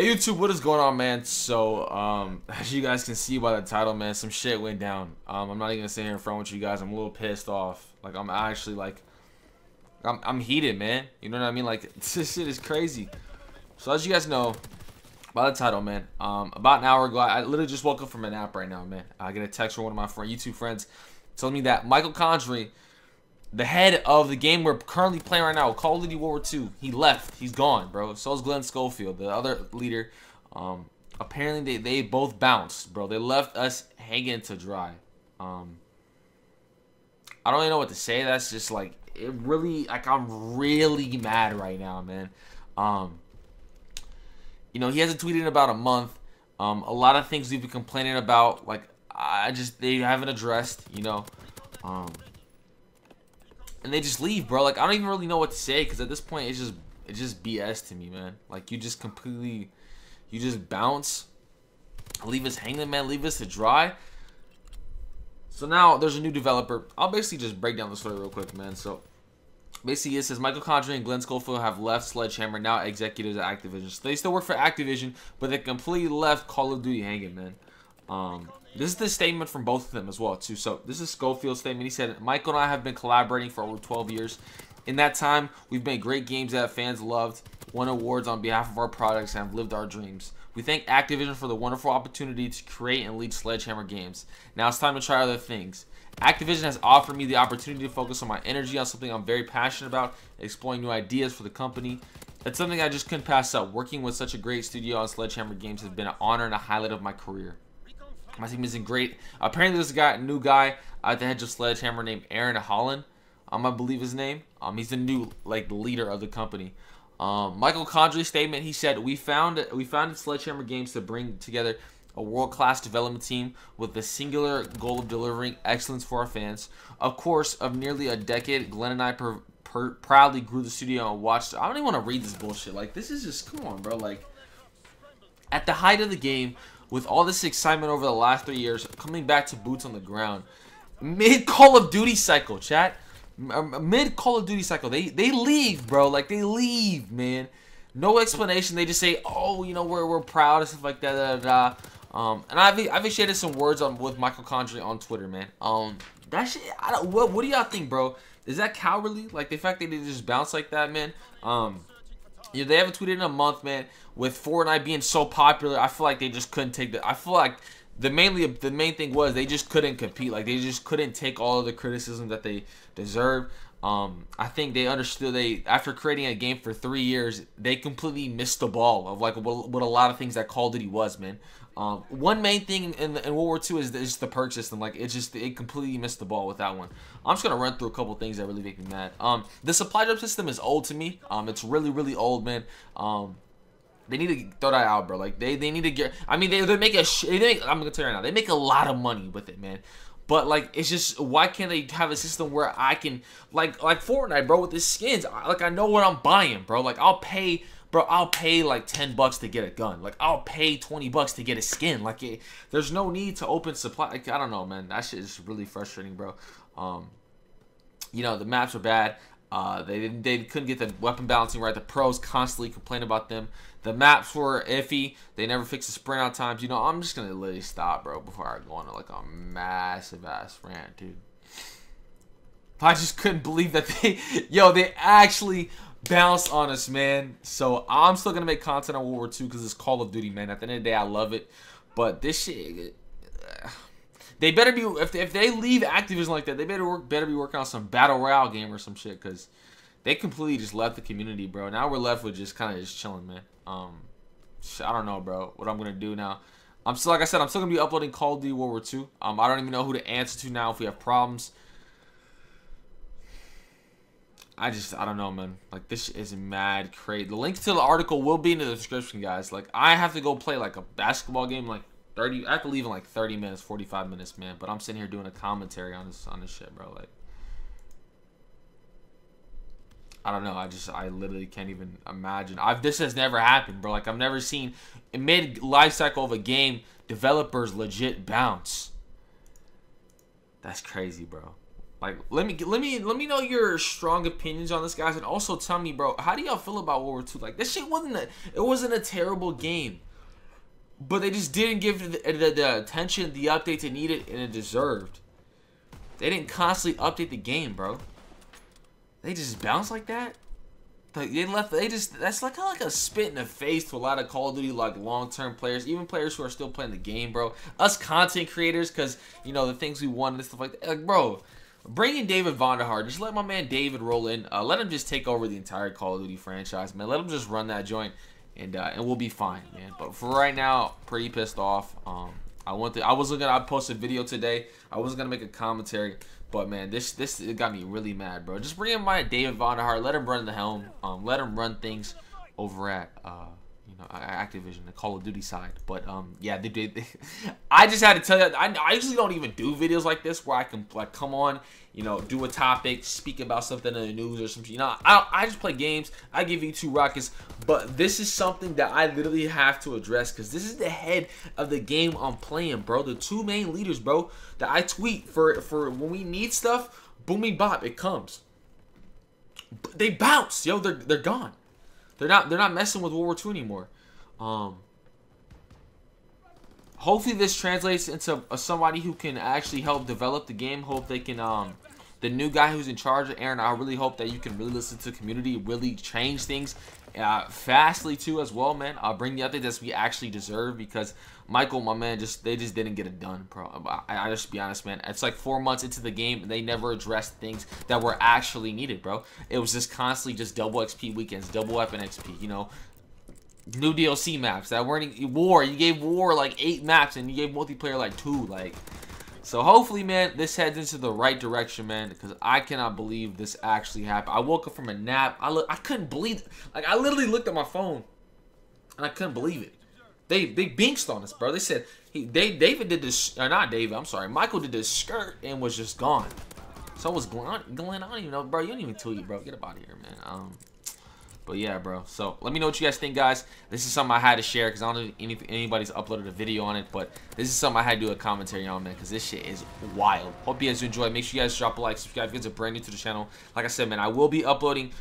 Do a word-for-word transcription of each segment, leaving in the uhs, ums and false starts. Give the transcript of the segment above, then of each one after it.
Hey YouTube, what is going on, man? So um as you guys can see by the title, man, some shit went down. um I'm not even gonna sit here in front with you guys. I'm a little pissed off. Like, I'm actually like I'm, I'm heated, man. You know what I mean? Like, this shit is crazy. So as you guys know by the title, man, um about an hour ago, I, I literally just woke up from a nap right now, man. I get a text from one of my friend, YouTube friends, telling me that Michael Condrey, the head of the game we're currently playing right now, Call of Duty World War Two, he left. He's gone, bro. So is Glenn Schofield, the other leader. Um, apparently, they, they both bounced, bro. They left us hanging to dry. Um, I don't even know what to say. That's just like, it really, like, I'm really mad right now, man. Um, you know, he hasn't tweeted in about a month. Um, a lot of things we've been complaining about, like, I just, they haven't addressed, you know. Um... And they just leave, bro. Like, I don't even really know what to say, because at this point, it's just it's just B S to me, man. Like, you just completely, you just bounce, leave us hanging, man, leave us to dry. So now there's a new developer. I'll basically just break down the story real quick, man. So basically, it says Michael Condrey and Glenn Schofield have left Sledgehammer, now executives at Activision. So they still work for Activision, but they completely left Call of Duty hanging, man. Um, this is the statement from both of them as well, too. So this is Schofield's statement. He said, Michael and I have been collaborating for over twelve years. In that time, we've made great games that fans loved, won awards on behalf of our products, and have lived our dreams. We thank Activision for the wonderful opportunity to create and lead Sledgehammer games. Now it's time to try other things. Activision has offered me the opportunity to focus on my energy on something I'm very passionate about, exploring new ideas for the company. That's something I just couldn't pass up. Working with such a great studio on Sledgehammer games has been an honor and a highlight of my career. My team isn't great. Apparently, there's a guy, new guy at the head of Sledgehammer named Aaron Holland. Um, I believe his name. Um, he's the new like leader of the company. Um, Michael Condrey's statement. He said, "We found we founded Sledgehammer Games to bring together a world-class development team with the singular goal of delivering excellence for our fans. Of course, of nearly a decade, Glenn and I pr pr proudly grew the studio and watched." I don't even want to read this bullshit. Like, this is just, come on, bro. Like, at the height of the game, with all this excitement over the last three years, coming back to boots on the ground, mid Call of Duty cycle, chat, mid Call of Duty cycle, they they leave, bro. Like, they leave, man. No explanation. They just say, oh, you know, we're we're proud and stuff like that. Da, da, da. Um, and I've I've exchanged some words on with Michael Condrey on Twitter, man. Um, that shit. I don't, what what do y'all think, bro? Is that cowardly? Like, the fact that they just bounce like that, man. Um. Yeah, they haven't tweeted in a month, man. With Fortnite being so popular, I feel like they just couldn't take the. I feel like the mainly the main thing was they just couldn't compete. Like, they just couldn't take all of the criticism that they deserve. Um, I think they understood they after creating a game for three years, they completely missed the ball of like what, what a lot of things that Call of Duty was, man. Um, one main thing in, in World War Two is just the perk system. Like, it just it completely missed the ball with that one. I'm just gonna run through a couple things that really make me mad. Um, the supply drop system is old to me. Um, it's really really old, man. Um, they need to throw that out, bro. Like, they they need to get. I mean, they they make a. Sh they make, I'm gonna tell you right now, they make a lot of money with it, man. But, like, it's just, why can't they have a system where I can, like, like Fortnite, bro, with the skins, I, like, I know what I'm buying, bro. Like, I'll pay, bro, I'll pay, like, ten bucks to get a gun. Like, I'll pay twenty bucks to get a skin. Like, it, there's no need to open supply. Like, I don't know, man. That shit is really frustrating, bro. Um, you know, the maps are bad. Uh, they didn't, they couldn't get the weapon balancing right. The pros constantly complain about them. The maps were iffy. They never fixed the sprint out times. You know, I'm just gonna literally stop, bro, before I go on to like a massive ass rant, dude. I just couldn't believe that they, yo, they actually bounced on us, man. So I'm still gonna make content on World War Two because it's Call of Duty, man. At the end of the day, I love it, but this shit. Uh, They better be, if they, if they leave Activision like that, they better work, better be working on some Battle Royale game or some shit, because they completely just left the community, bro. Now we're left with just kind of just chilling, man. Um, I don't know, bro, what I'm going to do now. I'm still, like I said, I'm still going to be uploading Call of Duty World War Two. Um, I don't even know who to answer to now if we have problems. I just, I don't know, man. Like, this shit is mad crazy. The link to the article will be in the description, guys. Like, I have to go play, like, a basketball game, like, thirty, I have to leave in like thirty minutes, forty-five minutes, man. But I'm sitting here doing a commentary on this on this shit, bro. Like, I don't know. I just, I literally can't even imagine. I've this has never happened, bro. Like, I've never seen mid life cycle of a game developers legit bounce. That's crazy, bro. Like, let me let me let me know your strong opinions on this, guys, and also tell me, bro, how do y'all feel about World War Two? Like, this shit wasn't a, it wasn't a terrible game, but they just didn't give the, the, the attention, the updates it needed and it deserved. They didn't constantly update the game, bro. They just bounced like that. Like, they left. They just that's like kind of like a spit in the face to a lot of Call of Duty like long-term players, even players who are still playing the game, bro. Us content creators, cause you know the things we want and stuff like that. Like, bro. Bring in David Vonderhaar. Just let my man David roll in. Uh, let him just take over the entire Call of Duty franchise, man. Let him just run that joint, and uh, and we'll be fine, man. But for right now, pretty pissed off. Um, I want to. I was gonna. I posted a video today. I was gonna make a commentary, but man, this this it got me really mad, bro. Just bring in my David Vonderhaar. Let him run the helm. Um, let him run things over at uh, you know, Activision, the Call of Duty side. But um, yeah, they did. I just had to tell you, I, I usually don't even do videos like this where I can like come on, you know, do a topic, speak about something in the news or something. You know, I I just play games. I give you two rockets, but this is something that I literally have to address because this is the head of the game I'm playing, bro. The two main leaders, bro, that I tweet for for when we need stuff, booming bop, it comes. But they bounce, yo. They're they're gone. They're not. They're not messing with World War Two anymore. Um, hopefully, this translates into a, somebody who can actually help develop the game. Hope they can. Um, the new guy who's in charge, Aaron. I really hope that you can really listen to the community, really change things, uh, fastly too as well, man. I'll bring the update that we actually deserve because Michael, my man, just they just didn't get it done, bro. I, I just be honest, man. It's like four months into the game, and they never addressed things that were actually needed, bro. It was just constantly just double X P weekends, double weapon X P, you know. New D L C maps that weren't war. You gave war like eight maps, and you gave multiplayer like two. Like, so hopefully, man, this heads into the right direction, man. Because I cannot believe this actually happened. I woke up from a nap. I look, I couldn't believe. Like, I literally looked at my phone, and I couldn't believe it. They they binxed on us, bro. They said he they David did this or not David. I'm sorry, Michael did this skirt and was just gone. So I was Glenn. Glenn, I don't even know, bro. You don't even tweet, bro. Get up out of here, man. Um. But yeah, bro. So let me know what you guys think, guys. This is something I had to share because I don't know if anybody's uploaded a video on it, but this is something I had to do a commentary on, man, because this shit is wild. Hope you guys enjoy. Make sure you guys drop a like, subscribe if you guys are brand new to the channel. Like I said, man, I will be uploading.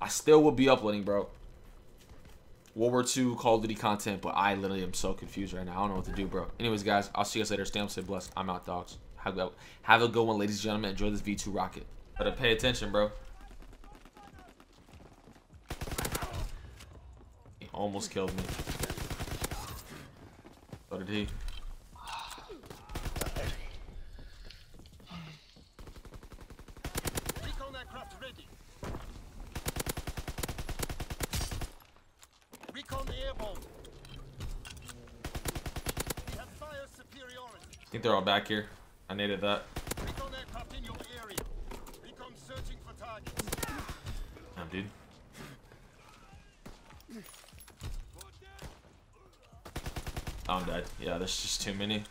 I still will be uploading, bro. World War Two Call of Duty content, but I literally am so confused right now. I don't know what to do, bro. Anyways, guys, I'll see you guys later. Stay home, stay blessed. I'm out, dogs. Have a, have a good one, ladies and gentlemen. Enjoy this V two rocket. Better pay attention, bro. Almost killed me. So did he. Recon aircraft ready. Recon the airborne. We have fire superiority. I think they're all back here. I needed that. Recon aircraft in your area. Recon searching for targets. Damn, dude. Oh, I'm dead. Yeah, there's just too many.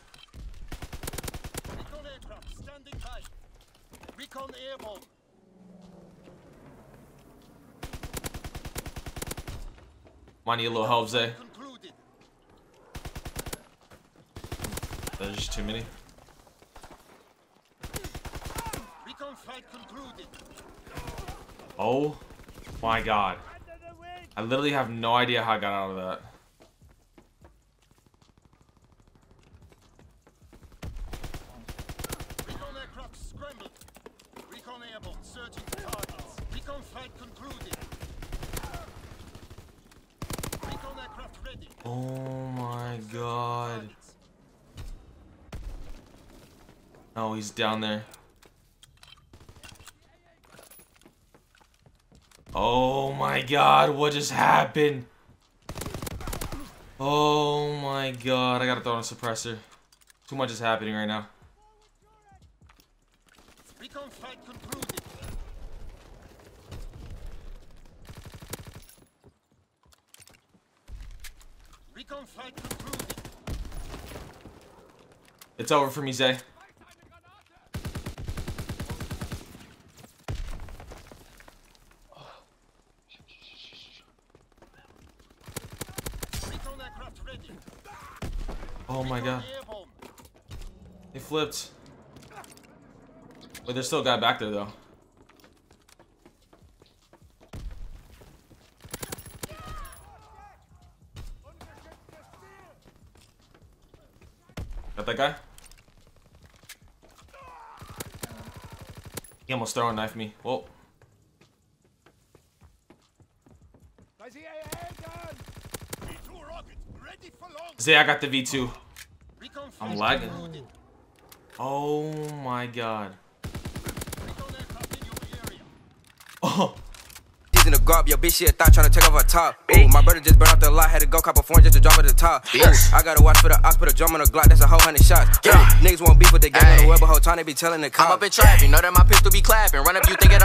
Recon aircraft standing by. Recon airborne. Might need a little help, Zay. There's just too many. Recon flight concluded. Oh my god. I literally have no idea how I got out of that. Oh my god. Oh, he's down there. Oh my god, what just happened? Oh my god, I gotta throw on a suppressor. Too much is happening right now. It's over for me, Zay. Oh my god. They flipped. Wait, there's still a guy back there, though. Got that guy? He almost throwing a knife at me. Whoa. Zay, I got the V two. I'm lagging. Oh my god. Oh. He's in a garb, your bitch, she a thought trying to take off her top. Ooh, my brother just burned out the lot, had to go cop a phone just to drop it to the top. Ooh, I gotta watch for the ox, put a drum on the Glock, that's a whole hundred shots. Yeah. Niggas won't beef with the game on the web, but whole time they be telling the cops. I'm up in traffic, know that my pistol be clapping. Run up, you think it